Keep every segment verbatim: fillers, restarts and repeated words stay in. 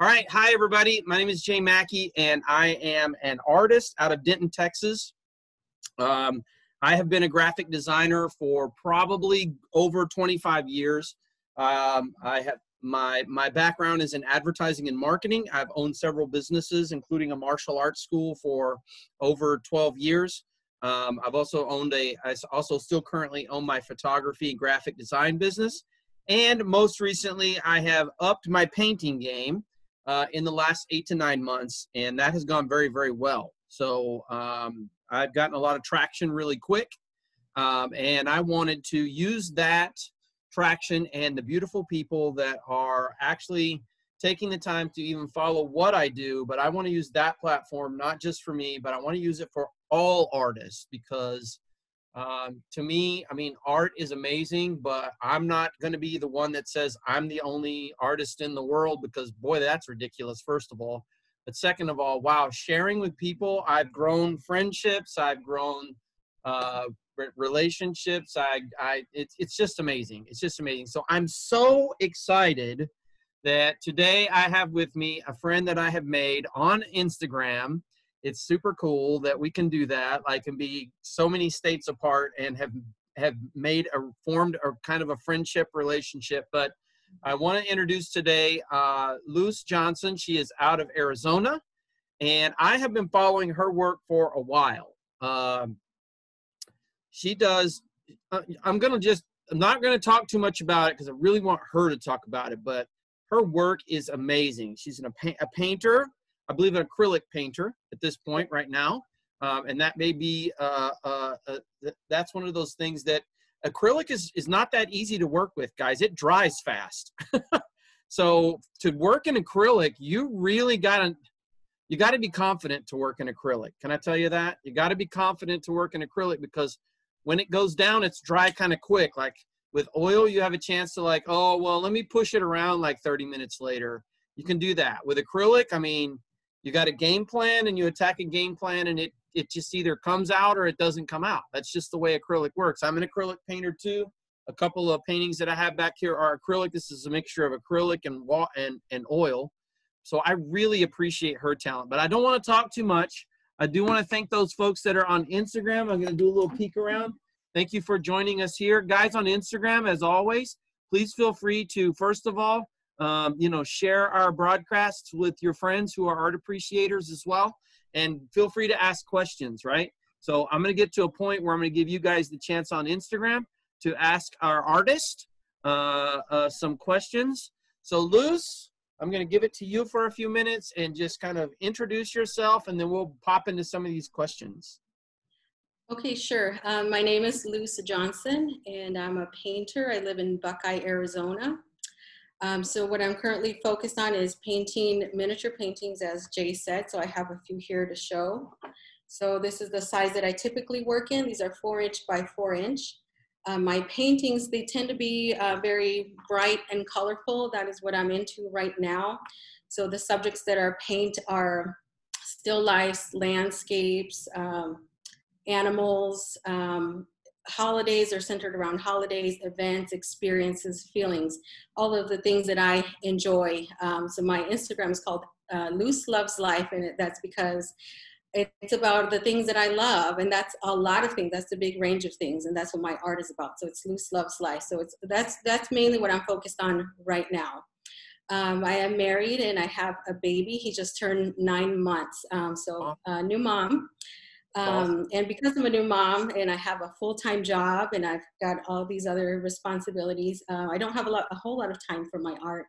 All right. Hi, everybody. My name is Jay McKey, and I am an artist out of Denton, Texas. Um, I have been a graphic designer for probably over twenty-five years. Um, I have my, my background is in advertising and marketing. I've owned several businesses, including a martial arts school for over twelve years. Um, I've also owned a, I also still currently own my photography and graphic design business. And most recently, I have upped my painting game uh, in the last eight to nine months, and that has gone very, very well. So um, I've gotten a lot of traction really quick, um, and I wanted to use that traction and the beautiful people that are actually taking the time to even follow what I do, but I want to use that platform, not just for me, but I want to use it for all artists, because Um, to me, I mean, art is amazing, but I'm not going to be the one that says I'm the only artist in the world, because boy, that's ridiculous, first of all. But second of all, wow, sharing with people, I've grown friendships, I've grown uh, relationships. I, I, it's, it's just amazing. It's just amazing. So I'm so excited that today I have with me a friend that I have made on Instagram. It's super cool that we can do that. I can be so many states apart and have have made a formed a kind of a friendship relationship. But I want to introduce today uh, Luz Johnson. She is out of Arizona, and I have been following her work for a while. Um, she does. I'm gonna just. I'm not gonna talk too much about it because I really want her to talk about it. But her work is amazing. She's an, a painter. I believe an acrylic painter at this point right now. Um, and that may be, uh, uh, uh, th that's one of those things that acrylic is, is not that easy to work with, guys. It dries fast. So to work in acrylic, you really gotta, you gotta be confident to work in acrylic. Can I tell you that? You gotta be confident to work in acrylic, because when it goes down, it's dry kind of quick. Like with oil, you have a chance to like, oh, well, let me push it around like thirty minutes later. You can do that. With acrylic, I mean, you got a game plan and you attack a game plan, and it, it just either comes out or it doesn't come out. That's just the way acrylic works. I'm an acrylic painter too. A couple of paintings that I have back here are acrylic. This is a mixture of acrylic and wa and, and oil. So I really appreciate her talent, but I don't want to talk too much. I do want to thank those folks that are on Instagram. I'm going to do a little peek around. Thank you for joining us here. Guys on Instagram, as always, please feel free to, first of all, Um, you know, share our broadcasts with your friends who are art appreciators as well, and feel free to ask questions, right? So I'm going to get to a point where I'm going to give you guys the chance on Instagram to ask our artist uh, uh, some questions. So Luz, I'm going to give it to you for a few minutes and just kind of introduce yourself, and then we'll pop into some of these questions. Okay, sure. Um, my name is Luz Johnson, and I'm a painter. I live in Buckeye, Arizona. Um, so what I'm currently focused on is painting miniature paintings, as Jay said, so I have a few here to show. So this is the size that I typically work in. These are four inch by four inch. Uh, my paintings, they tend to be uh, very bright and colorful. That is what I'm into right now. So the subjects that are paint are still lifes, landscapes, um, animals, um, holidays are centered around holidays, events, experiences, feelings, all of the things that I enjoy. Um, so my Instagram is called uh, Luz Loves Life, and that's because it's about the things that I love, and that's a lot of things. That's the big range of things, and that's what my art is about. So it's Luz Loves Life. So it's that's that's mainly what I'm focused on right now. Um, I am married, and I have a baby. He just turned nine months, um, so uh, new mom. Um, and because I'm a new mom and I have a full-time job and I've got all these other responsibilities, uh, I don't have a lot, a whole lot of time for my art.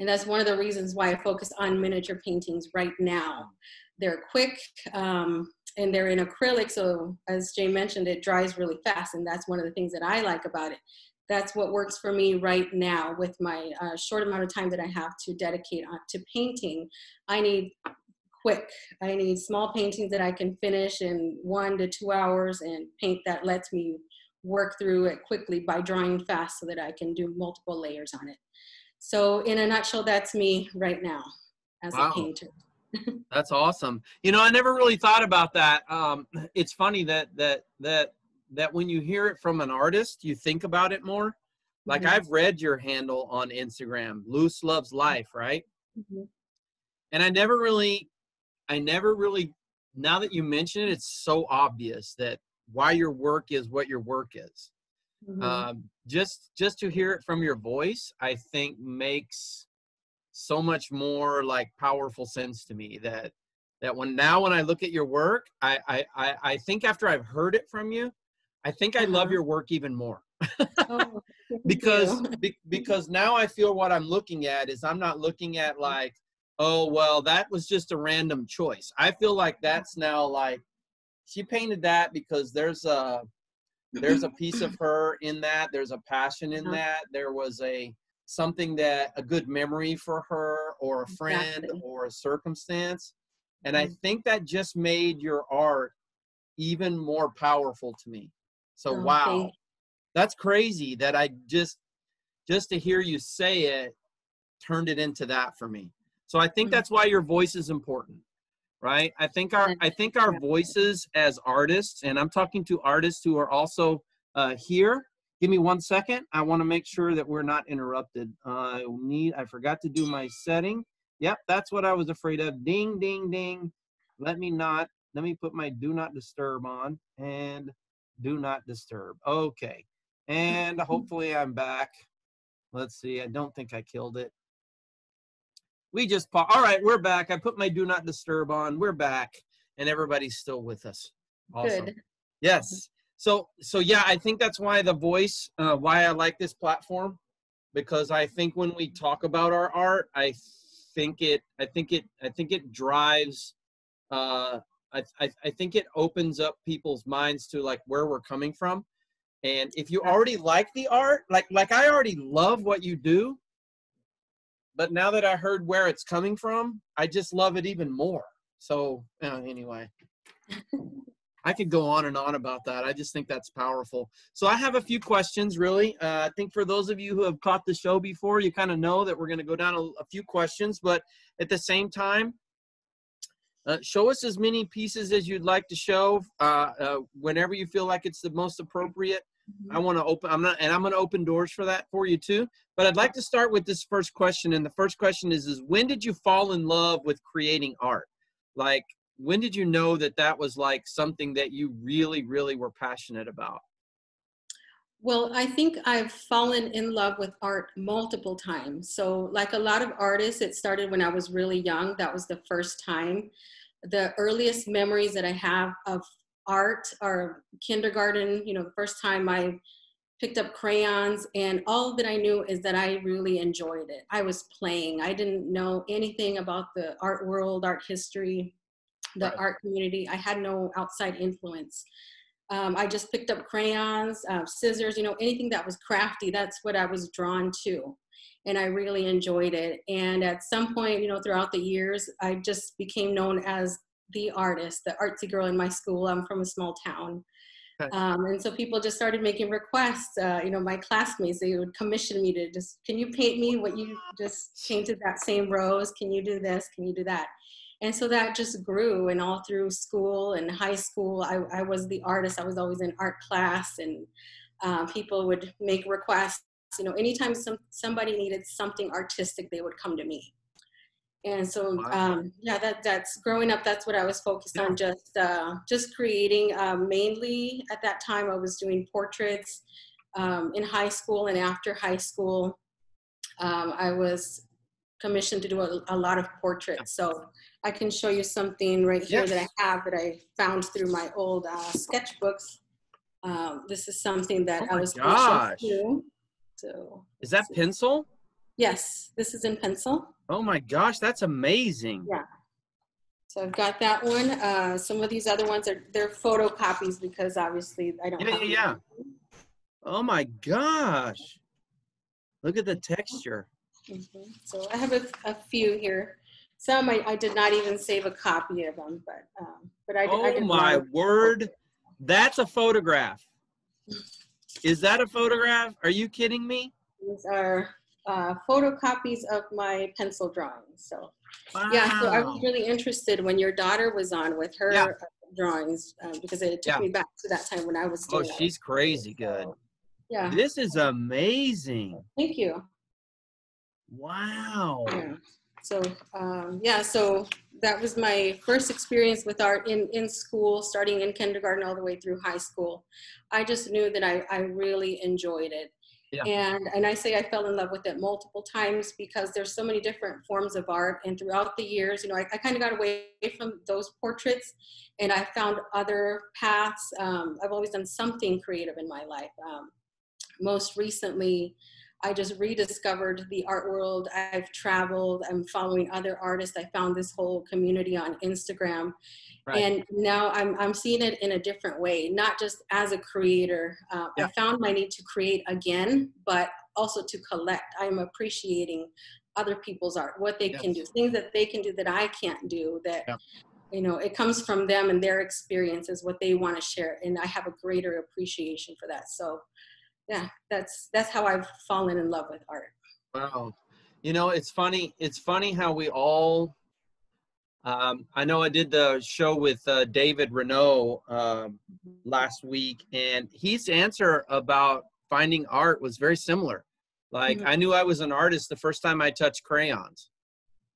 And that's one of the reasons why I focus on miniature paintings right now. They're quick, um, and they're in acrylic. So as Jay mentioned, it dries really fast. And that's one of the things that I like about it. That's what works for me right now with my uh, short amount of time that I have to dedicate on, to painting. I need quick. I need small paintings that I can finish in one to two hours and paint that lets me work through it quickly by drawing fast so that I can do multiple layers on it. So in a nutshell, that's me right now as wow. a painter. That's awesome. You know, I never really thought about that. Um, it's funny that, that, that, that when you hear it from an artist, you think about it more. Like mm-hmm. I've read your handle on Instagram, Luz Loves Life, right? Mm-hmm. And I never really, I never really, now that you mention it, it's so obvious that why your work is what your work is. Mm-hmm. Um, just, just to hear it from your voice, I think makes so much more like powerful sense to me that, that when now when I look at your work, I, I, I, I think after I've heard it from you, I think I love your work even more. Oh, because, be, because now I feel what I'm looking at is I'm not looking at like, oh, well, that was just a random choice. I feel like that's now like, she painted that because there's a, there's a piece of her in that. There's a passion in that. There was a, something that a good memory for her or a friend exactly. or a circumstance. And mm-hmm. I think that just made your art even more powerful to me. So, oh, wow, okay. That's crazy that I just, just to hear you say it, turned it into that for me. So I think mm-hmm. that's why your voice is important, right? I think our, I think our voices as artists, and I'm talking to artists who are also uh, here. Give me one second. I want to make sure that we're not interrupted. Uh, I need, I forgot to do my setting. Yep, that's what I was afraid of. Ding, ding, ding. Let me not, let me put my do not disturb on and do not disturb. Okay. And hopefully I'm back. Let's see. I don't think I killed it. We just, pa- all right, we're back. I put my do not disturb on. We're back. And everybody's still with us. Awesome. Good. Yes. So, so yeah, I think that's why the voice, uh, why I like this platform, because I think when we talk about our art, I think it, I think it, I think it drives, uh, I, I, I think it opens up people's minds to like where we're coming from. And if you already like the art, like, like I already love what you do, but now that I heard where it's coming from, I just love it even more. So uh, anyway, I could go on and on about that. I just think that's powerful. So I have a few questions really. Uh, I think for those of you who have caught the show before, you kind of know that we're going to go down a, a few questions, but at the same time, Uh, show us as many pieces as you'd like to show uh, uh, whenever you feel like it's the most appropriate. Mm-hmm. I want to open, I'm not, and I'm going to open doors for that for you too. But I'd like to start with this first question. And the first question is, is when did you fall in love with creating art? Like, when did you know that that was like something that you really, really were passionate about? Well, I think I've fallen in love with art multiple times. So like a lot of artists, it started when I was really young. That was the first time. The earliest memories that I have of art are kindergarten, you know, the first time I picked up crayons, and all that I knew is that I really enjoyed it. I was playing. I didn't know anything about the art world, art history, the right. art community. I had no outside influence. Um, I just picked up crayons, uh, scissors, you know, anything that was crafty. That's what I was drawn to. And I really enjoyed it. And at some point, you know, throughout the years, I just became known as the artist, the artsy girl in my school. I'm from a small town. Okay. Um, and so people just started making requests. Uh, you know, my classmates, they would commission me to just, can you paint me what you just painted that same rose? Can you do this? Can you do that? And so that just grew, and all through school and high school, I, I was the artist. I was always in art class, and uh, people would make requests. You know, anytime some, somebody needed something artistic, they would come to me. And so, um, yeah, that, that's growing up. That's what I was focused yeah. on, just uh, just creating. Uh, mainly at that time, I was doing portraits um, in high school, and after high school, um, I was commissioned to do a, a lot of portraits. So I can show you something right here yes. that I have that I found through my old uh, sketchbooks. Um, this is something that oh I was commissioned to do. So, is that pencil? Yes, this is in pencil. Oh my gosh, that's amazing. Yeah. So I've got that one. Uh, some of these other ones are they're photocopies because obviously I don't. Yeah, have yeah, them. yeah. Oh my gosh! Look at the texture. Mm-hmm. So I have a, a few here. Some I, I did not even save a copy of them, but um, but I. Oh I did my word! That's a photograph. Is that a photograph? Are you kidding me? These are uh, photocopies of my pencil drawings. So wow. yeah, so I was really interested when your daughter was on with her yeah. drawings um, because it took yeah. me back to that time when I was. Doing oh, she's that. crazy good. So, yeah. This is amazing. Thank you. Wow. Yeah. So um, yeah, so that was my first experience with art in, in school, starting in kindergarten all the way through high school. I just knew that I, I really enjoyed it. Yeah. And, and I say I fell in love with it multiple times because there's so many different forms of art. And throughout the years, you know, I, I kind of got away from those portraits and I found other paths. Um, I've always done something creative in my life. Um, most recently, I just rediscovered the art world. I've traveled, I'm following other artists. I found this whole community on Instagram. Right. And now I'm, I'm seeing it in a different way, not just as a creator. Uh, yeah. I found my need to create again, but also to collect. I'm appreciating other people's art, what they yes. can do, things that they can do that I can't do, that, yeah. you know, it comes from them and their experiences, what they want to share. And I have a greater appreciation for that. So yeah, that's that's how I've fallen in love with art. Wow. You know, it's funny. It's funny how we all, um, I know I did the show with uh, David Renault um, last week, and his answer about finding art was very similar. Like, mm-hmm. I knew I was an artist the first time I touched crayons.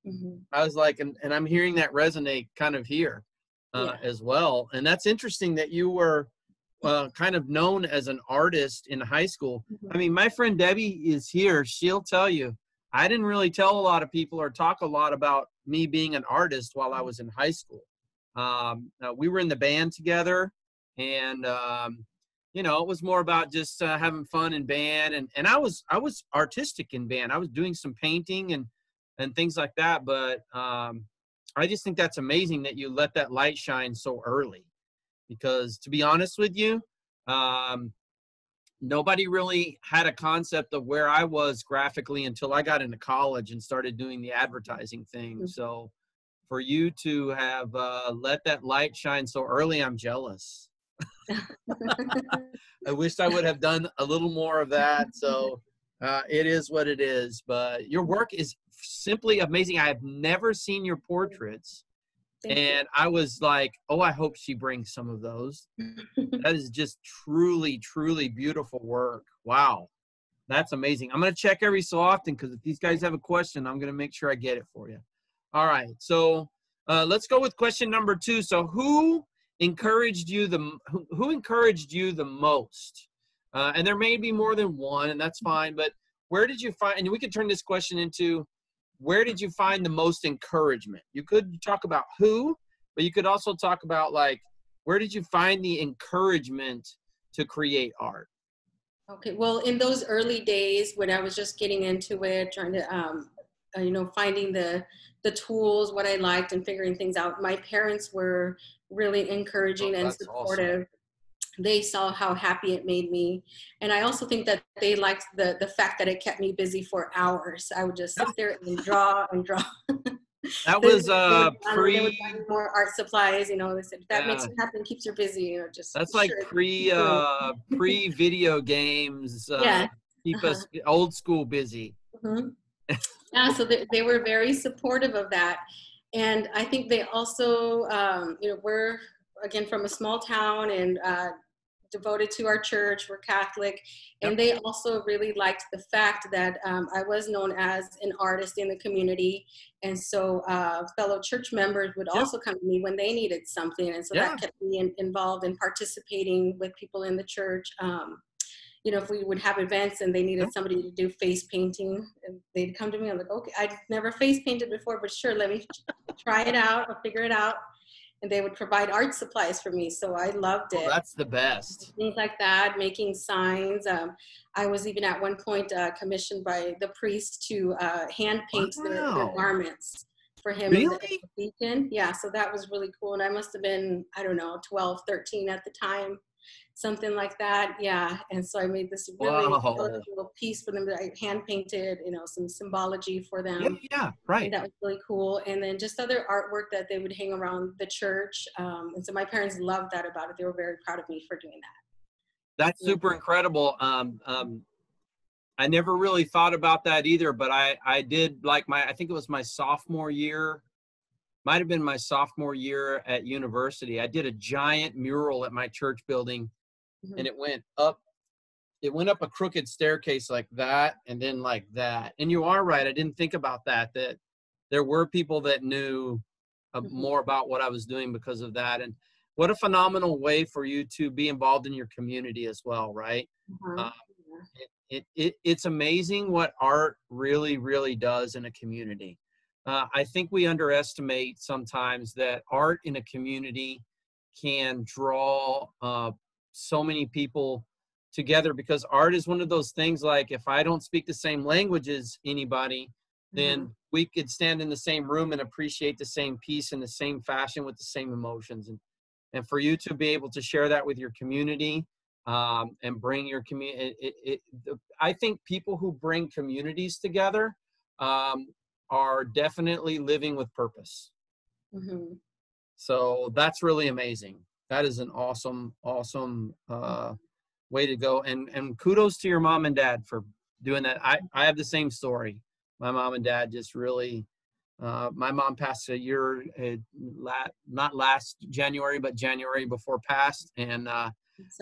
Mm-hmm. I was like, and, and I'm hearing that resonate kind of here uh, yeah. as well. And that's interesting that you were Uh, kind of known as an artist in high school. I mean, my friend Debbie is here. She'll tell you, I didn't really tell a lot of people or talk a lot about me being an artist while I was in high school. Um, uh, we were in the band together, and um, you know, it was more about just uh, having fun in band. And and I was I was artistic in band. I was doing some painting and and things like that. But um, I just think that's amazing that you let that light shine so early. Because to be honest with you, um, nobody really had a concept of where I was graphically until I got into college and started doing the advertising thing. Mm-hmm. So for you to have uh, let that light shine so early, I'm jealous. I wish I would have done a little more of that. So uh, it is what it is. But your work is simply amazing. I have never seen your portraits. Thank and you. I was like, oh, I hope she brings some of those. That is just truly, truly beautiful work. Wow. That's amazing. I'm going to check every so often because if these guys have a question, I'm going to make sure I get it for you. All right. So uh, let's go with question number two. So who encouraged you the, who, who encouraged you the most? Uh, and there may be more than one, and that's fine. But where did you find, and we could turn this question into, where did you find the most encouragement? You could talk about who, but you could also talk about like, where did you find the encouragement to create art? Okay, well, in those early days when I was just getting into it, trying to, um, you know, finding the, the tools, what I liked and figuring things out, my parents were really encouraging oh, and supportive. Awesome. They saw how happy it made me. And I also think that they liked the, the fact that it kept me busy for hours. I would just sit there and draw and draw. That was uh, pre... They would buy more art supplies, you know, they said, that yeah. makes you happy and keeps you busy. You know, just That's like sure. pre, uh, pre-video games. Uh, yeah. Keep uh-huh. us old school busy. Mm-hmm. Yeah, so they, they were very supportive of that. And I think they also, um, you know, were... again, from a small town and uh, devoted to our church. We're Catholic. And they also really liked the fact that um, I was known as an artist in the community. And so uh, fellow church members would yeah. also come to me when they needed something. And so yeah. that kept me in, involved in participating with people in the church. Um, you know, if we would have events and they needed somebody to do face painting, they'd come to me. I'm like, okay, I'd never face painted before, but sure, let me try it out. I'll figure it out. And they would provide art supplies for me. So I loved it. Well, that's the best. Things like that, making signs. Um, I was even at one point uh, commissioned by the priest to uh, hand paint wow. the, the garments for him. Really? As a deacon. Yeah, so that was really cool. And I must have been, I don't know, twelve, thirteen at the time, something like that. Yeah, and so I made this really wow. cool little piece for them that I hand painted, you know, some symbology for them. Yeah, yeah, right. And that was really cool. And then just other artwork that they would hang around the church. Um, and so my parents loved that about it. They were very proud of me for doing that. That's super yeah. incredible. Um, um, I never really thought about that either, but I, I did like my, I think it was my sophomore year. Might have been my sophomore year at university. I did a giant mural at my church building, mm-hmm. and it went up. It went up a crooked staircase like that, and then like that. And you are right. I didn't think about that. That there were people that knew uh, more about what I was doing because of that. And what a phenomenal way for you to be involved in your community as well, right? Mm-hmm. uh, it, it, it, it's amazing what art really, really does in a community. Uh, I think we underestimate sometimes that art in a community can draw uh, so many people together, because art is one of those things like, if I don't speak the same language as anybody, then mm-hmm. we could stand in the same room and appreciate the same piece in the same fashion with the same emotions. And, and for you to be able to share that with your community um, and bring your community, it, it, it, I think people who bring communities together um, are definitely living with purpose. Mm-hmm. So that's really amazing. That is an awesome, awesome uh, way to go. And, and kudos to your mom and dad for doing that. I, I have the same story. My mom and dad just really, uh, my mom passed a year, uh, la not last January, but January before passed. And uh,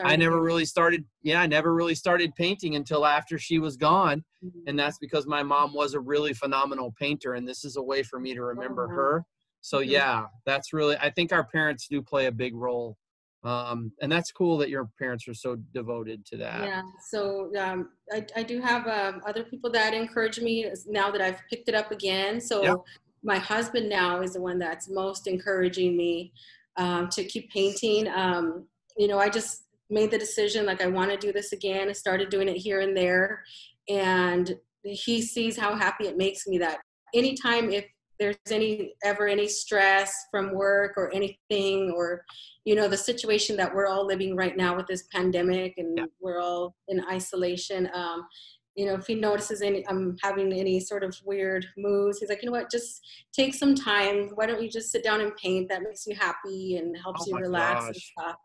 I never really started, yeah, I never really started painting until after she was gone. Mm-hmm. And that's because my mom was a really phenomenal painter. And this is a way for me to remember oh, wow. her. So yeah, that's really, I think our parents do play a big role. Um, and that's cool that your parents are so devoted to that. Yeah, so um, I, I do have um, other people that encourage me now that I've picked it up again. So yep. my husband now is the one that's most encouraging me um, to keep painting. Um, you know, I just made the decision, like I want to do this again. I started doing it here and there. And he sees how happy it makes me that anytime if there's any ever any stress from work or anything, or you know the situation that we're all living right now with this pandemic, and yeah. we're all in isolation, um you know if he notices any I'm having any sort of weird moves, he's like, you know what, just take some time, why don't you just sit down and paint, that makes you happy and helps oh you relax gosh. and stuff.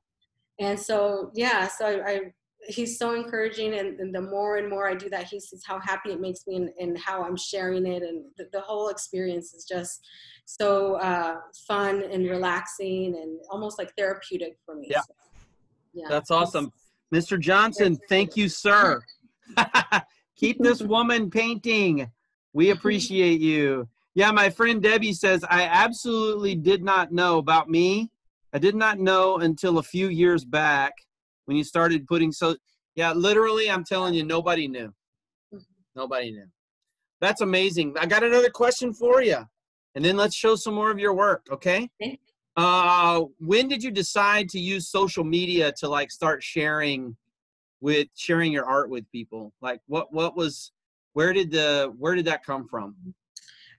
And so yeah, so I, I he's so encouraging, and, and the more and more I do that, he sees how happy it makes me, and, and how I'm sharing it, and the, the whole experience is just so uh, fun and relaxing and almost like therapeutic for me. Yeah, so, yeah. That's awesome. It's, Mister Johnson, thank you, sir. Keep this woman painting. We appreciate you. Yeah, my friend Debbie says, I absolutely did not know about me. I did not know until a few years back when you started putting, so yeah, literally, I'm telling you, nobody knew. Nobody knew. That's amazing. I got another question for you, and then let's show some more of your work, okay? Uh, when did you decide to use social media to like start sharing with sharing your art with people? Like, what what was, where did the where did that come from?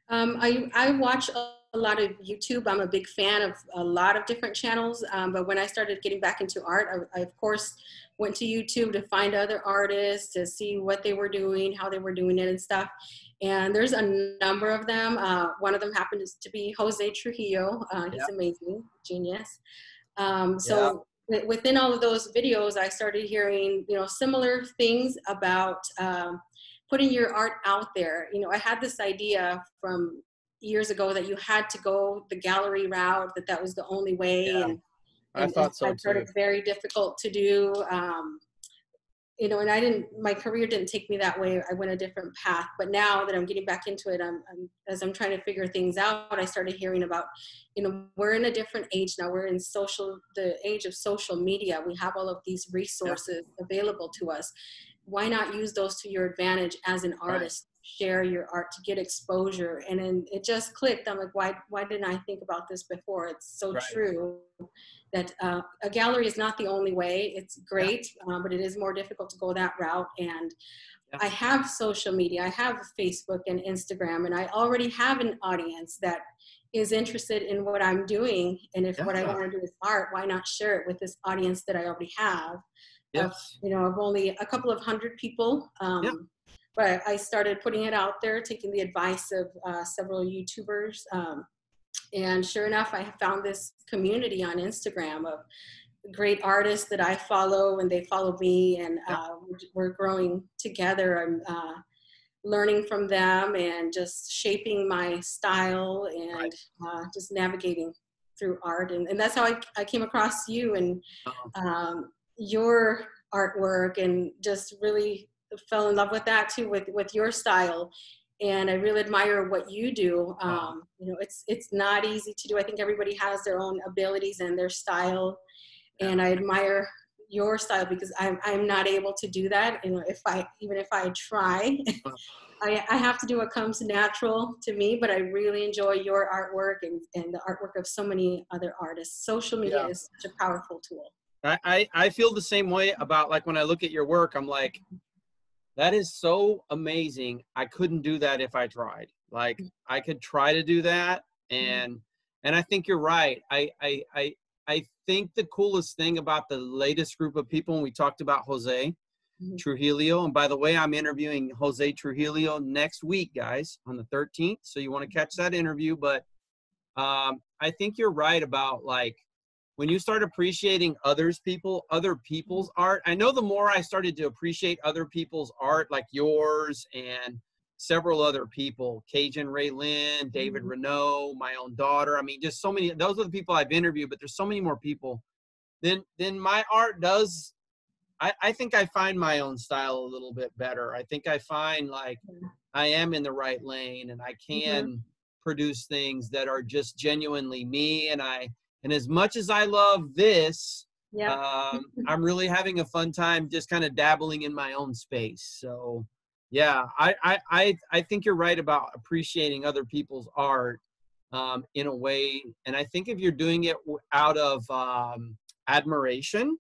Um, I I watch a a lot of YouTube. I'm a big fan of a lot of different channels, um, but when I started getting back into art, I, I of course went to YouTube to find other artists, to see what they were doing, how they were doing it and stuff. And there's a number of them. Uh, one of them happens to be Jose Trujillo. Uh, he's yeah. amazing, genius. Um, so yeah. within all of those videos, I started hearing you know similar things about um, putting your art out there. You know, I had this idea from years ago that you had to go the gallery route, that that was the only way. Yeah, and, and I thought so I heard too. It's very difficult to do, um, you know, and I didn't, my career didn't take me that way. I went a different path, but now that I'm getting back into it, I'm, I'm as I'm trying to figure things out, I started hearing about, you know, we're in a different age now. We're in social, the age of social media. We have all of these resources yeah. available to us. Why not use those to your advantage as an artist? Right. Share your art to get exposure. And then it just clicked. I'm like, why why didn't I think about this before? It's so right. true that uh, a gallery is not the only way. It's great, yeah. um, but it is more difficult to go that route. And yeah. I have social media. I have Facebook and Instagram, and I already have an audience that is interested in what I'm doing. And if yeah. what I want to do is art, why not share it with this audience that I already have? Yes. Of, you know, of only a couple of hundred people. Um, yeah. But I started putting it out there, taking the advice of uh, several YouTubers. Um, and sure enough, I found this community on Instagram of great artists that I follow, and they follow me, and uh, we're growing together. I'm uh, learning from them and just shaping my style, and uh, just navigating through art. And, and that's how I, I came across you and um, your artwork, and just really fell in love with that too, with with your style. And I really admire what you do. Um, you know, it's it's not easy to do. I think everybody has their own abilities and their style. And I admire your style because I'm, I'm not able to do that. You know, if I, even if I try, I, I have to do what comes natural to me, but I really enjoy your artwork and, and the artwork of so many other artists. Social media yeah. is such a powerful tool. I, I, I feel the same way about, like, when I look at your work, I'm like, that is so amazing. I couldn't do that if I tried. Like, I could try to do that. And, and I think you're right. I, I, I, I think the coolest thing about the latest group of people, and we talked about Jose mm-hmm. Trujillo, and by the way, I'm interviewing Jose Trujillo next week, guys, on the thirteenth. So you want to catch that interview, but um, I think you're right about, like, when you start appreciating others people, other people's art. I know the more I started to appreciate other people's art, like yours and several other people, Cajun Ray Lynn, David Renault, my own daughter. I mean, just so many, those are the people I've interviewed, but there's so many more people. Then, then my art does, I, I think I find my own style a little bit better. I think I find, like, I am in the right lane and I can mm-hmm. produce things that are just genuinely me. And I, And as much as I love this, yeah. um, I'm really having a fun time just kind of dabbling in my own space. So, yeah, I, I, I, I think you're right about appreciating other people's art um, in a way. And I think if you're doing it out of um, admiration,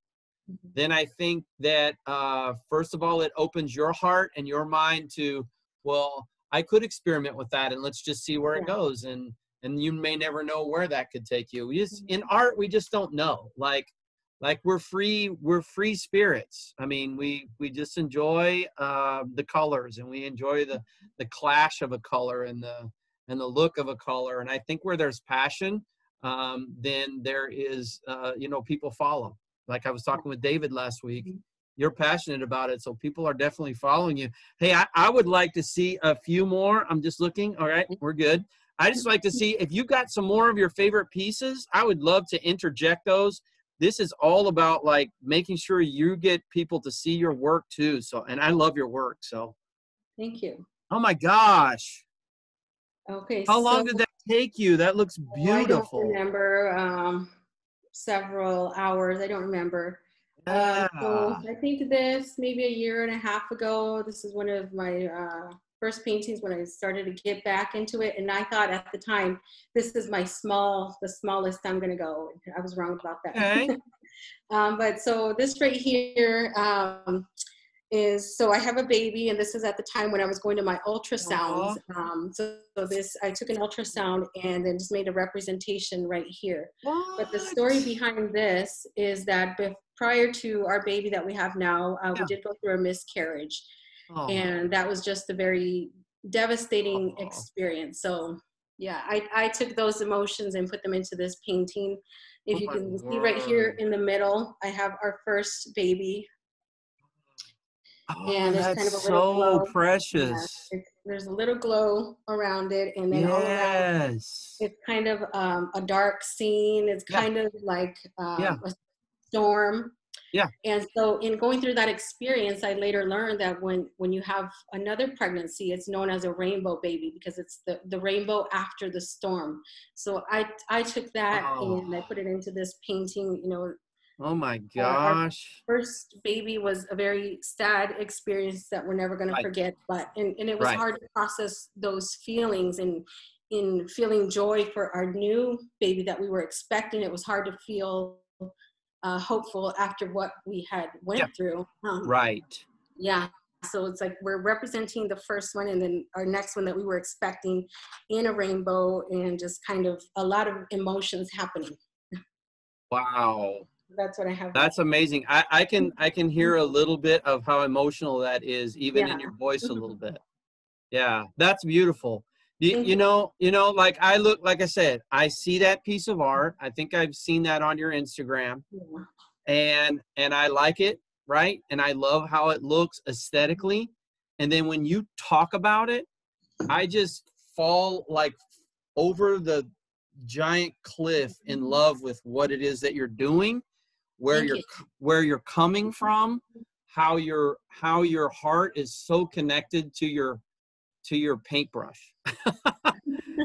mm-hmm. then I think that, uh, first of all, it opens your heart and your mind to, well, I could experiment with that and let's just see where yeah. it goes. And And you may never know where that could take you. We just, in art, we just don't know. Like, like we're free, we're free spirits. I mean, we, we just enjoy uh, the colors, and we enjoy the, the clash of a color and the, and the look of a color. And I think where there's passion, um, then there is, uh, you know, people follow. Like I was talking with David last week. You're passionate about it, so people are definitely following you. Hey, I, I would like to see a few more. I'm just looking. All right, we're good. I just like to see if you've got some more of your favorite pieces. I would love to interject those. This is all about, like, making sure you get people to see your work too. So, and I love your work. So thank you. Oh my gosh. Okay. How so long did that take you? That looks beautiful. I don't remember, um, several hours. I don't remember. Yeah. Uh, so I think this maybe a year and a half ago, this is one of my, uh, first paintings when I started to get back into it. And I thought at the time, this is my small, the smallest I'm going to go. I was wrong about that. Okay. um, but so this right here um, is, so I have a baby, and this is at the time when I was going to my ultrasounds. Uh-huh. um, so, so this, I took an ultrasound and then just made a representation right here. What? But the story behind this is that before, prior to our baby that we have now, uh, yeah. we did go through a miscarriage. Oh. And that was just a very devastating oh. experience. So yeah, I, I took those emotions and put them into this painting. If oh you can word. see right here in the middle, I have our first baby. Oh, and there's that's kind of a little so glow. precious. Yeah, it, there's a little glow around it. And then yes. all around, it's kind of um, a dark scene. It's kind yeah. of like um, yeah. a storm. Yeah. And so in going through that experience, I later learned that when, when you have another pregnancy, it's known as a rainbow baby because it's the, the rainbow after the storm. So I, I took that oh. and I put it into this painting, you know. Oh my gosh. Our first baby was a very sad experience that we're never going right. to forget, but, and, and it was right. hard to process those feelings, and in feeling joy for our new baby that we were expecting, it was hard to feel Uh, hopeful after what we had went yeah. through. Um, right. Yeah. So it's like we're representing the first one, and then our next one that we were expecting in a rainbow, and just kind of a lot of emotions happening. Wow. That's what I have. That's amazing. I, I can I can hear a little bit of how emotional that is, even yeah. in your voice a little bit. Yeah, that's beautiful. You, you know, you know, like I look, like I said, I see that piece of art. I think I've seen that on your Instagram, and, and I like it. Right. And I love how it looks aesthetically. And then when you talk about it, I just fall like over the giant cliff in love with what it is that you're doing, where Thank you're, you. where you're coming from, how your, how your heart is so connected to your to your paintbrush.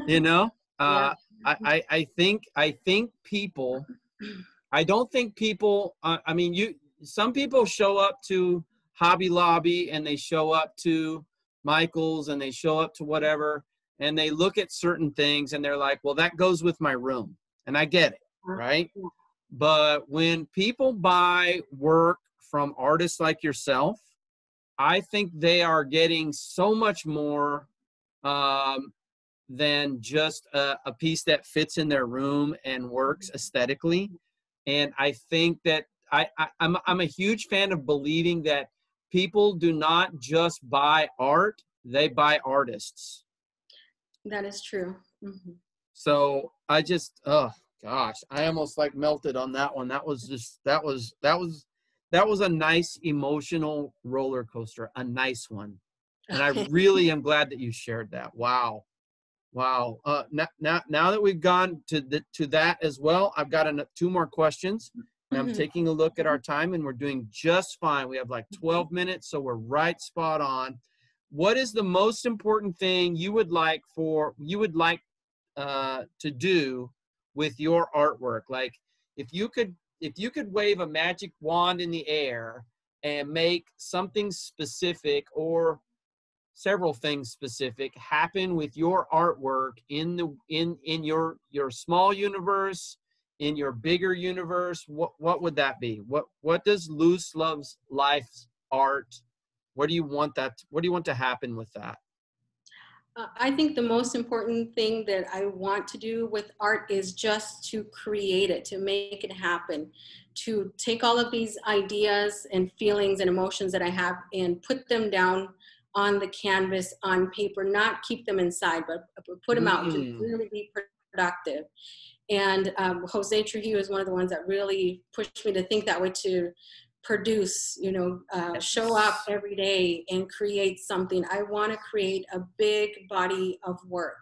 You know, uh, yeah. I, I think, I think people, I don't think people, uh, I mean, you, some people show up to Hobby Lobby and they show up to Michael's and they show up to whatever, and they look at certain things and they're like, well, that goes with my room. And I get it. Right. But when people buy work from artists like yourself, I think they are getting so much more um, than just a, a piece that fits in their room and works aesthetically. And I think that I, I, I'm, I'm a huge fan of believing that people do not just buy art, they buy artists. That is true. Mm-hmm. So I just, oh gosh, I almost like melted on that one. That was just, that was, that was, That was a nice emotional roller coaster, a nice one. And I really am glad that you shared that. Wow. Wow. Uh, now, now, now that we've gone to the, to that as well, I've got an, two more questions. And I'm taking a look at our time, and we're doing just fine. We have like twelve minutes, so we're right spot on. What is the most important thing you would like for, you would like uh, to do with your artwork? Like if you could, If you could wave a magic wand in the air and make something specific or several things specific happen with your artwork in the in in your your small universe, in your bigger universe, what what would that be? What what does Luz Loves Life's art? What do you want that? What do you want to happen with that? Uh, I think the most important thing that I want to do with art is just to create it, to make it happen, to take all of these ideas and feelings and emotions that I have and put them down on the canvas, on paper, not keep them inside, but put them out, mm. to really be productive. And um, Jose Trujillo is one of the ones that really pushed me to think that way, to produce, you know, uh, show up every day and create something. I want to create a big body of work.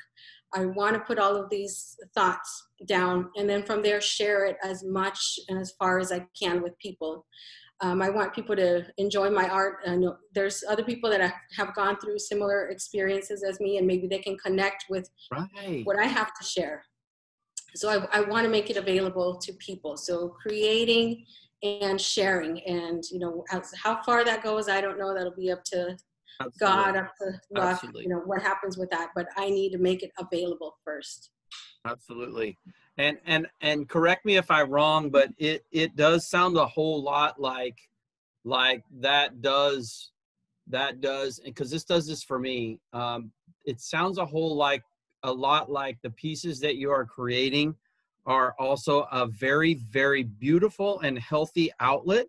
I want to put all of these thoughts down and then from there share it as much and as far as I can with people. Um, I want people to enjoy my art. I know there's other people that have gone through similar experiences as me, and maybe they can connect with right. what I have to share. So I, I want to make it available to people. So creating and sharing, and you know, as, how far that goes, I don't know. That'll be up to Absolutely. God, up to luck, you know, what happens with that. But I need to make it available first. Absolutely, and and and correct me if I'm wrong, but it it does sound a whole lot like like that does that does because this does this for me. Um, it sounds a whole like a lot like the pieces that you are creating are also a very, very beautiful and healthy outlet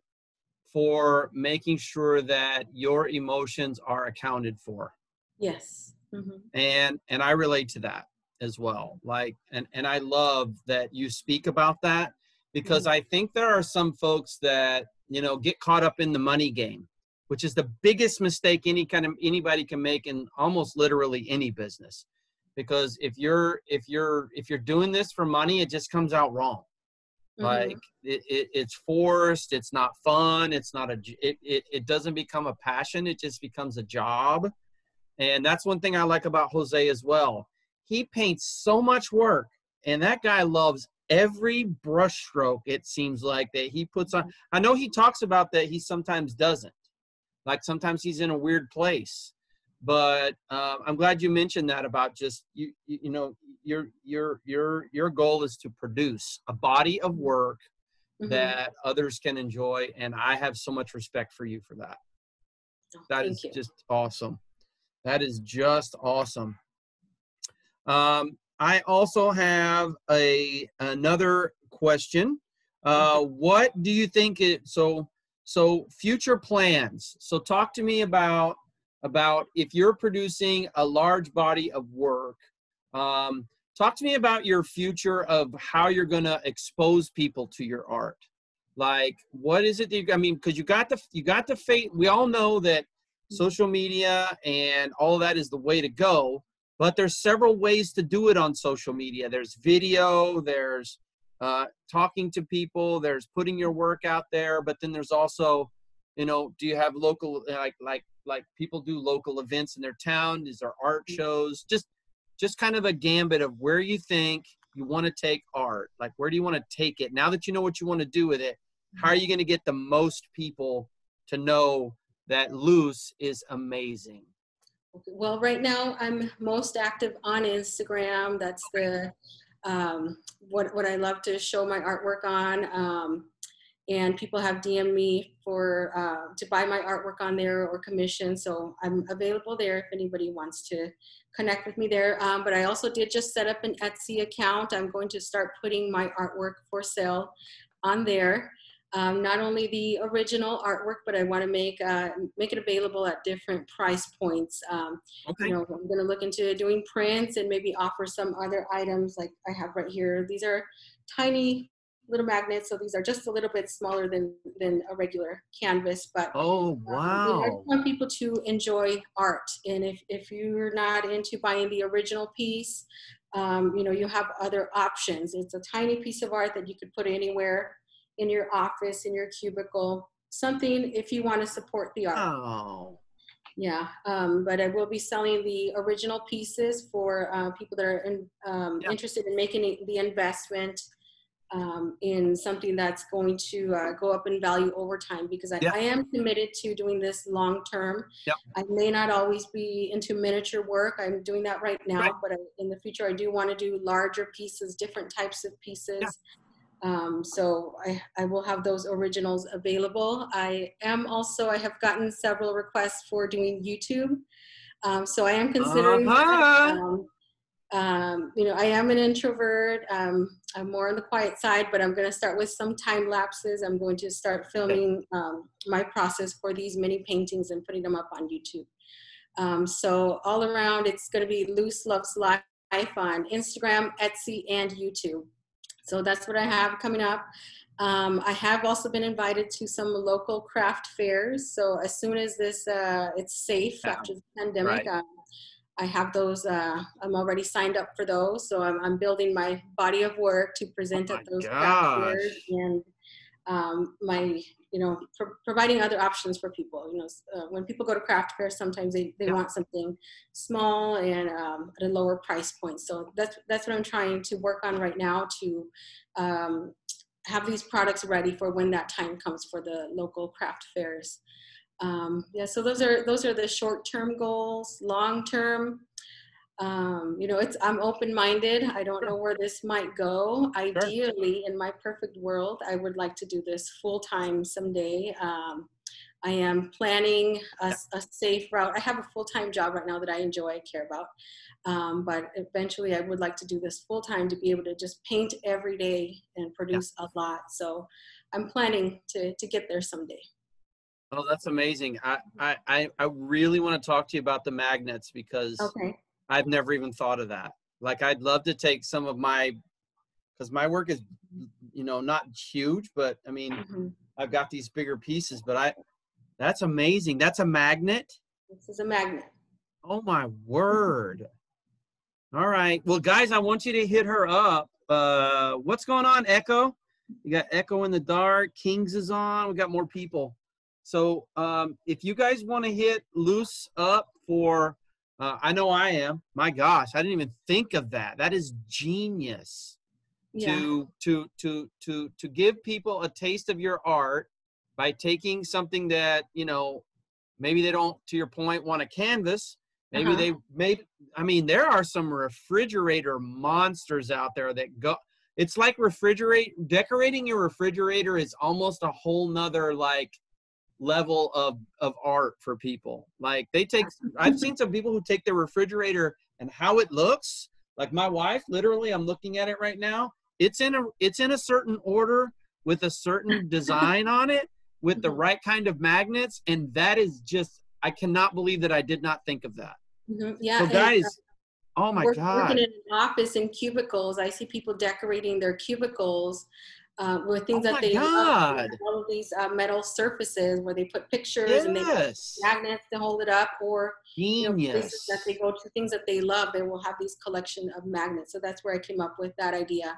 for making sure that your emotions are accounted for. Yes. Mm-hmm. And and I relate to that as well. Like, and, and I love that you speak about that, because mm-hmm. I think there are some folks that, you know, get caught up in the money game, which is the biggest mistake any kind of anybody can make in almost literally any business. Because if you're if you're if you're doing this for money, it just comes out wrong. Mm-hmm. Like it, it it's forced. It's not fun. It's not a. It, it it doesn't become a passion. It just becomes a job. And that's one thing I like about Jose as well. He paints so much work, and that guy loves every brushstroke. It seems like that he puts on. I know he talks about that. He sometimes doesn't. Like sometimes he's in a weird place. But um, I'm glad you mentioned that about just you. You know, your your your your goal is to produce a body of work mm-hmm. that others can enjoy, and I have so much respect for you for that. That Thank is you. Just awesome. That is just awesome. Um, I also have a another question. Uh, mm-hmm. What do you think? It, so so future plans. So talk to me about. about if you're producing a large body of work, um, talk to me about your future of how you're gonna expose people to your art. Like, what is it that you, I mean, cause you got the, you got the fate, we all know that social media and all that is the way to go, but there's several ways to do it on social media. There's video, there's uh, talking to people, there's putting your work out there, but then there's also You know, do you have local, like, like, like people do local events in their town? Is there art shows? Just, just kind of a gambit of where you think you want to take art. Like, where do you want to take it? Now that you know what you want to do with it, how are you going to get the most people to know that Luz is amazing? Well, right now I'm most active on Instagram. That's the, um, what, what I love to show my artwork on. Um, and people have D M'd me for, uh, to buy my artwork on there or commission. So I'm available there if anybody wants to connect with me there. Um, but I also did just set up an Etsy account. I'm going to start putting my artwork for sale on there. Um, not only the original artwork, but I want to make uh, make it available at different price points. Um, okay. You know, I'm going to look into doing prints and maybe offer some other items like I have right here. These are tiny little magnets, so these are just a little bit smaller than than a regular canvas. But oh wow! Um, I just want people to enjoy art, and if if you're not into buying the original piece, um, you know, you have other options. It's a tiny piece of art that you could put anywhere. In your office, in your cubicle, something if you want to support the art. Oh. Yeah, um, but I will be selling the original pieces for uh, people that are in, um, yep. interested in making the investment um, in something that's going to uh, go up in value over time, because I, yep. I am committed to doing this long term. Yep. I may not always be into miniature work. I'm doing that right now, right. but I, in the future I do want to do larger pieces, different types of pieces. Yep. Um, so I, I will have those originals available. I am also, I have gotten several requests for doing YouTube. Um, so I am considering, uh-huh. um, um, you know, I am an introvert. Um, I'm more on the quiet side, but I'm going to start with some time lapses. I'm going to start filming um, my process for these mini paintings and putting them up on YouTube. Um, so all around, it's going to be Luz Loves Life on Instagram, Etsy, and YouTube. So that's what I have coming up. Um, I have also been invited to some local craft fairs. So as soon as this, uh, it's safe yeah. after the pandemic, right. um, I have those, uh, I'm already signed up for those. So I'm, I'm building my body of work to present oh at those gosh. craft fairs and um, my, you know, pro providing other options for people. You know, uh, when people go to craft fairs, sometimes they, they yeah. want something small and um, at a lower price point. So that's, that's what I'm trying to work on right now, to um, have these products ready for when that time comes for the local craft fairs. Um, yeah, so those are, those are the short-term goals. Long-term, um, you know, it's, I'm open-minded. I don't know where this might go. Sure. Ideally, in my perfect world, I would like to do this full-time someday. Um, I am planning a, a safe route. I have a full-time job right now that I enjoy, I care about. Um, but eventually I would like to do this full-time to be able to just paint every day and produce yeah. a lot. So I'm planning to, to get there someday. Well, that's amazing. I, I, I really want to talk to you about the magnets, because okay. I've never even thought of that. Like, I'd love to take some of my, because my work is, you know, not huge, but I mean, mm-hmm. I've got these bigger pieces, but I, that's amazing. That's a magnet? This is a magnet. Oh my word. All right. Well, guys, I want you to hit her up. Uh, what's going on, Echo? You got Echo in the Dark. Kings is on. We got more people. So um, if you guys want to hit Luz up for, Uh, I know I am. My gosh, I didn't even think of that. That is genius. Yeah. To to to to to give people a taste of your art by taking something that, you know, maybe they don't, to your point, want a canvas. Maybe uh-huh. they maybe I mean, there are some refrigerator monsters out there that go. It's like refrigerate decorating your refrigerator is almost a whole nother like level of of art for people. Like, they take, I've seen some people who take their refrigerator and how it looks. Like, my wife, literally, I'm looking at it right now, it's in a it's in a certain order with a certain design on it with the right kind of magnets, and that is just, I cannot believe that I did not think of that. Mm-hmm. Yeah, so guys, uh, oh my we're, god working in an office in cubicles, I see people decorating their cubicles Uh, with things oh that they uh, all of these uh, metal surfaces where they put pictures yes. and they put magnets to hold it up, or you know, places that they go to, things that they love, they will have these collection of magnets. So that's where I came up with that idea,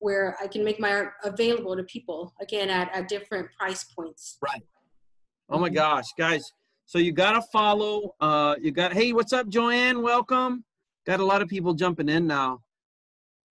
where I can make my art available to people again at, at different price points. Right. Oh my gosh, guys. So you got to follow. Uh, you got, hey, what's up, Joanne? Welcome. Got a lot of people jumping in now.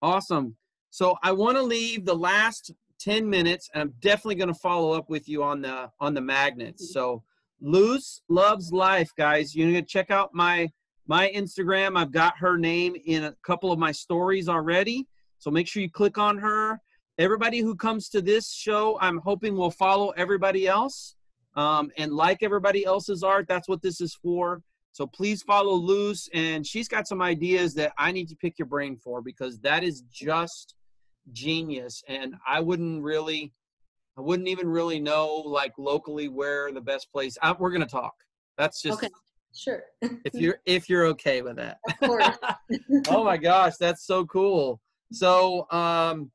Awesome. So I want to leave the last ten minutes, and I'm definitely going to follow up with you on the, on the magnets. So Luz Loves Life, guys. You're going to check out my, my Instagram. I've got her name in a couple of my stories already. So make sure you click on her. Everybody who comes to this show, I'm hoping will follow everybody else. Um, and like everybody else's art, that's what this is for. So please follow Luz, and she's got some ideas that I need to pick your brain for, because that is just genius. And I wouldn't really, I wouldn't even really know like locally where the best place. I, we're gonna talk. That's just okay. Sure. if you're if you're okay with that. Of course. Oh my gosh, that's so cool. So um,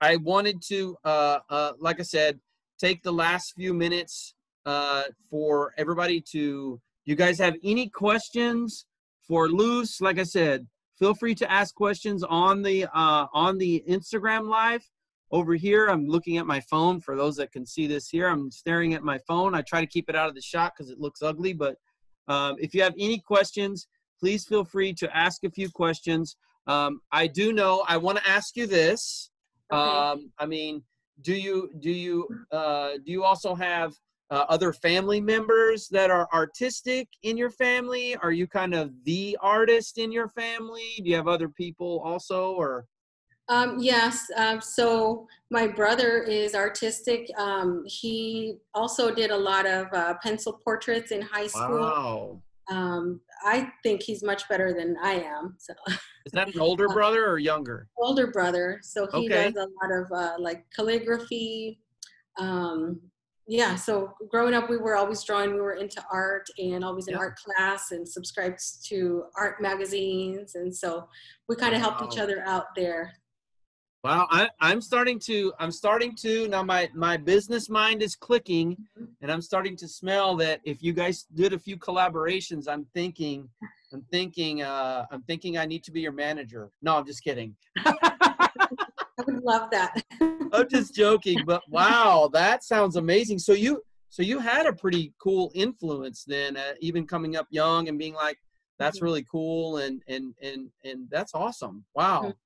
I wanted to, uh, uh, like I said, take the last few minutes uh, for everybody to. You guys have any questions for Luz? Like I said, feel free to ask questions on the uh, on the Instagram live over here. I'm looking at my phone for those that can see this here. I'm staring at my phone. I try to keep it out of the shot because it looks ugly. But um, if you have any questions, please feel free to ask a few questions. Um, I do know I want to ask you this. Okay. Um, I mean, do you do you uh, do you also have Uh, other family members that are artistic in your family? Are you kind of the artist in your family? Do you have other people also, or? Um, yes. Um, so my brother is artistic. Um, he also did a lot of uh, pencil portraits in high school. Wow. Um, I think he's much better than I am. So. Is that an older brother or younger? Older brother. So he okay. does a lot of uh, like calligraphy. Um, Yeah, so growing up, we were always drawing. We were into art and always in yeah. art class and subscribed to art magazines. And so we kind of wow. helped each other out there. Wow, I, I'm starting to, I'm starting to, now my, my business mind is clicking, mm-hmm. and I'm starting to smell that if you guys did a few collaborations, I'm thinking, I'm thinking, uh, I'm thinking I need to be your manager. No, I'm just kidding. I would love that. I'm just joking, but wow, that sounds amazing. So you, so you had a pretty cool influence then, uh, even coming up young and being like, that's mm-hmm. really cool. And, and, and, and that's awesome. Wow. Mm-hmm.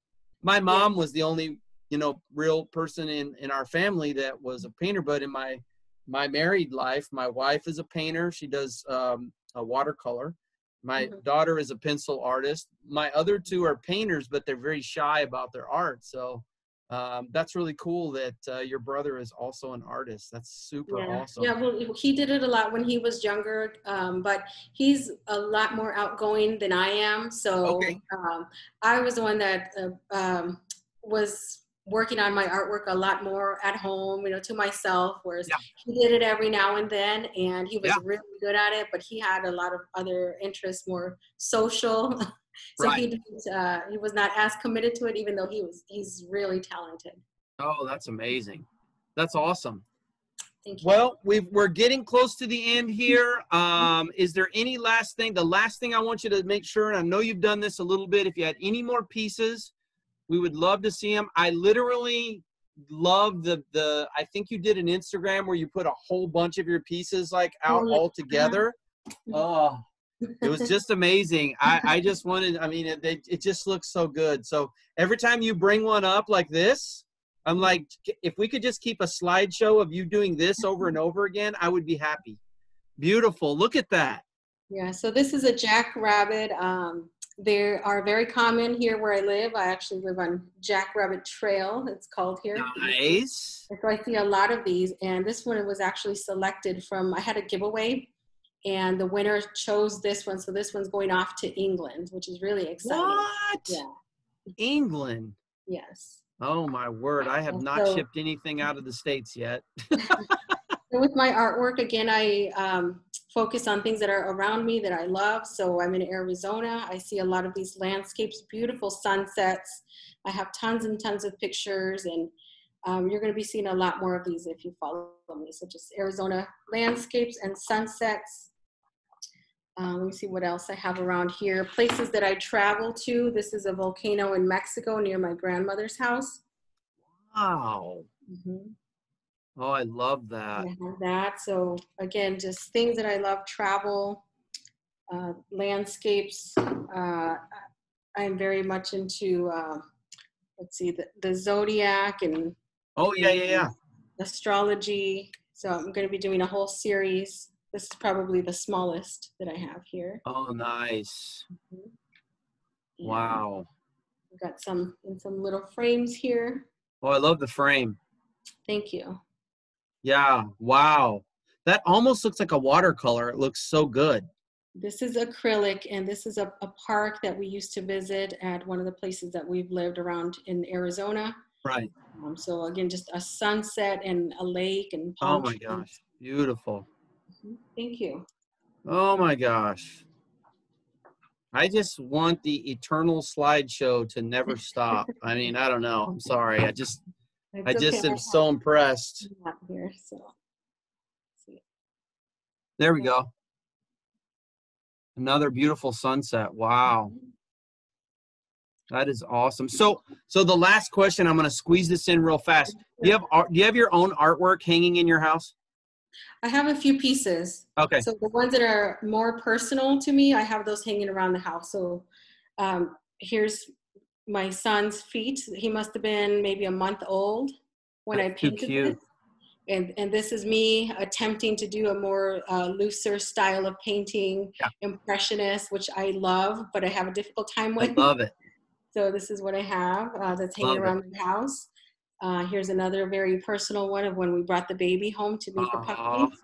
My mom yeah. was the only, you know, real person in, in our family that was a painter, but in my, my married life, my wife is a painter. She does um, a watercolor. My mm-hmm. daughter is a pencil artist. My other two are painters, but they're very shy about their art. So Um, that's really cool that uh, your brother is also an artist. That's super yeah. awesome. Yeah, well, he did it a lot when he was younger, um, but he's a lot more outgoing than I am. So okay. um, I was the one that uh, um, was working on my artwork a lot more at home, you know, to myself, whereas yeah. he did it every now and then, and he was yeah. really good at it, but he had a lot of other interests, more social. So right. he didn't, uh, he was not as committed to it, even though he was, he's really talented. Oh, that's amazing. That's awesome. Thank you. Well, we've, we're getting close to the end here. Um, is there any last thing? The last thing I want you to make sure, and I know you've done this a little bit, if you had any more pieces, we would love to see them. I literally love the, the, I think you did an Instagram where you put a whole bunch of your pieces like out oh, yeah. all together. Oh, uh, it was just amazing. I, I just wanted, I mean, it, it just looks so good. So every time you bring one up like this, I'm like, if we could just keep a slideshow of you doing this over and over again, I would be happy. Beautiful. Look at that. Yeah. So this is a jackrabbit. Um, they are very common here where I live. I actually live on Jackrabbit Trail. It's called here. Nice. So I see a lot of these. And this one was actually selected from, I had a giveaway. And the winner chose this one. So this one's going off to England, which is really exciting. What? Yeah. England? Yes. Oh, my word. I have and not so, shipped anything out of the States yet. With my artwork, again, I um, focus on things that are around me that I love. So I'm in Arizona. I see a lot of these landscapes, beautiful sunsets. I have tons and tons of pictures. And Um, you're going to be seeing a lot more of these if you follow me. So just Arizona landscapes and sunsets. Um, let me see what else I have around here. Places that I travel to. This is a volcano in Mexico near my grandmother's house. Wow. Mm-hmm. Oh, I love that. I love that. So again, just things that I love, travel, uh, landscapes. Uh, I'm very much into, uh, let's see, the, the Zodiac and oh yeah, yeah, yeah. astrology. So I'm going to be doing a whole series. This is probably the smallest that I have here. Oh, nice. Mm-hmm. Wow. We've got some in some little frames here. Oh, I love the frame. Thank you. Yeah. Wow. That almost looks like a watercolor. It looks so good. This is acrylic, and this is a, a park that we used to visit at one of the places that we've lived around in Arizona. Right. Um, so again, just a sunset and a lake and palm trees. Oh my gosh. Beautiful. Thank you. Oh my gosh. I just want the eternal slideshow to never stop. I mean, I don't know. I'm sorry. I just, it's I just okay. am so impressed. Here, so. See. There we go. Another beautiful sunset. Wow. That is awesome. So, so the last question, I'm going to squeeze this in real fast. Do you have, do you have your own artwork hanging in your house? I have a few pieces. Okay. So the ones that are more personal to me, I have those hanging around the house. So um, here's my son's feet. He must have been maybe a month old when That's I painted this. And, and this is me attempting to do a more uh, looser style of painting, yeah. impressionist, which I love, but I have a difficult time with. I love it. So this is what I have uh, that's hanging love around it. the house. Uh, here's another very personal one of when we brought the baby home to meet uh, the puppy.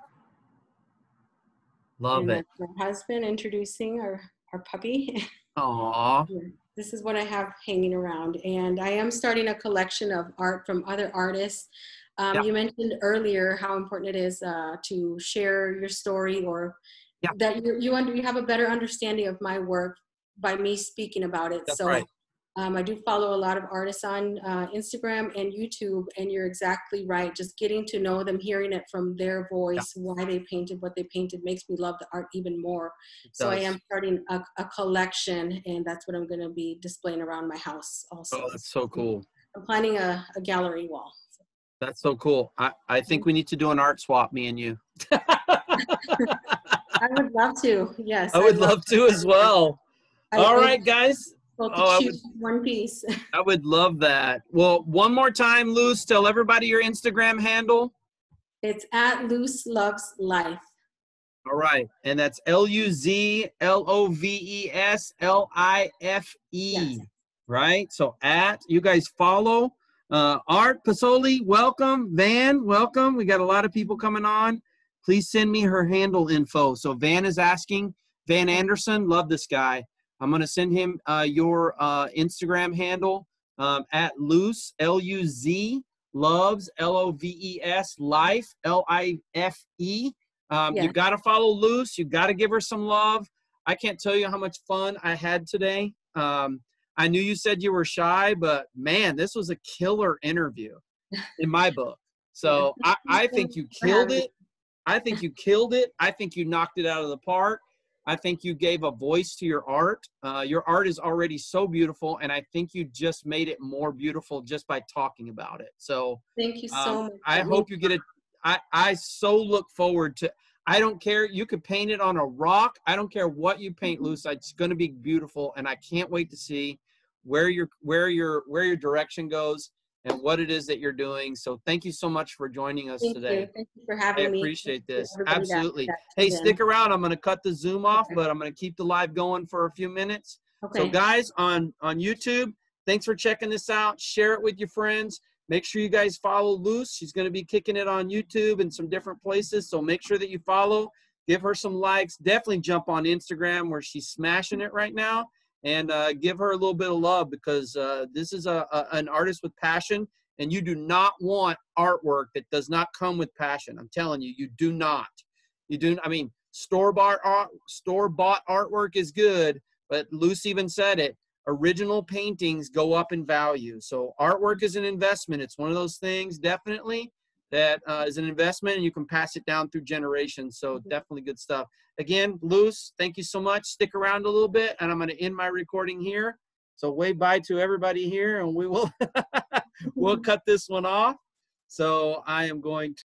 Love and it. My husband introducing our, our puppy. Aww. This is what I have hanging around. And I am starting a collection of art from other artists. Um, yeah. You mentioned earlier how important it is uh, to share your story or yeah. that you, you, under, you have a better understanding of my work by me speaking about it. That's so. Right. Um, I do follow a lot of artists on uh, Instagram and YouTube, and you're exactly right. Just getting to know them, hearing it from their voice, yeah. why they painted what they painted, makes me love the art even more. So I am starting a, a collection, and that's what I'm going to be displaying around my house also. Oh, that's so cool. I'm planning a, a gallery wall. So. That's so cool. I, I think we need to do an art swap, me and you. I would love to, yes. I would love, love to as well. I, All right, guys. Oh, I would, one piece. I would love that. Well, one more time, Luz, tell everybody your Instagram handle. It's at Luz Loves Life. All right. And that's L U Z L O V E S L I F E. Yes. Right? So at, you guys follow. Uh, Art Pasoli, welcome. Van, welcome. We got a lot of people coming on. Please send me her handle info. So Van is asking. Van Anderson, love this guy. I'm going to send him uh, your uh, Instagram handle um, at Luz, L U Z, Loves, L O V E S, Life, L I F E. Um, yeah. You've got to follow Luz. You've got to give her some love. I can't tell you how much fun I had today. Um, I knew you said you were shy, but, man, this was a killer interview in my book. So I, I think you killed it. I think you killed it. I think you knocked it out of the park. I think you gave a voice to your art. Uh, your art is already so beautiful, and I think you just made it more beautiful just by talking about it. So thank you so um, much. I hope you get it. I, I so look forward to, I don't care. You could paint it on a rock. I don't care what you paint, Luz. It's going to be beautiful, and I can't wait to see where your, where your, where your direction goes and what it is that you're doing. So thank you so much for joining us thank today. You. Thank you for having I me. I appreciate this. Absolutely. That, that hey, again. stick around. I'm going to cut the Zoom off, okay. but I'm going to keep the live going for a few minutes. Okay. So guys on, on YouTube, thanks for checking this out. Share it with your friends. Make sure you guys follow Luz. She's going to be kicking it on YouTube and some different places. So make sure that you follow, give her some likes, definitely jump on Instagram where she's smashing it right now. And uh, give her a little bit of love because uh, this is a, a, an artist with passion, and you do not want artwork that does not come with passion. I'm telling you, you do not. You do. I mean, store-bought art, store-bought artwork is good, but Luz even said it. Original paintings go up in value. So artwork is an investment. It's one of those things definitely that uh, is an investment, and you can pass it down through generations. So mm-hmm. definitely good stuff. Again, Luz, thank you so much. Stick around a little bit, and I'm going to end my recording here. So wave bye to everybody here, and we will we'll cut this one off. So I am going to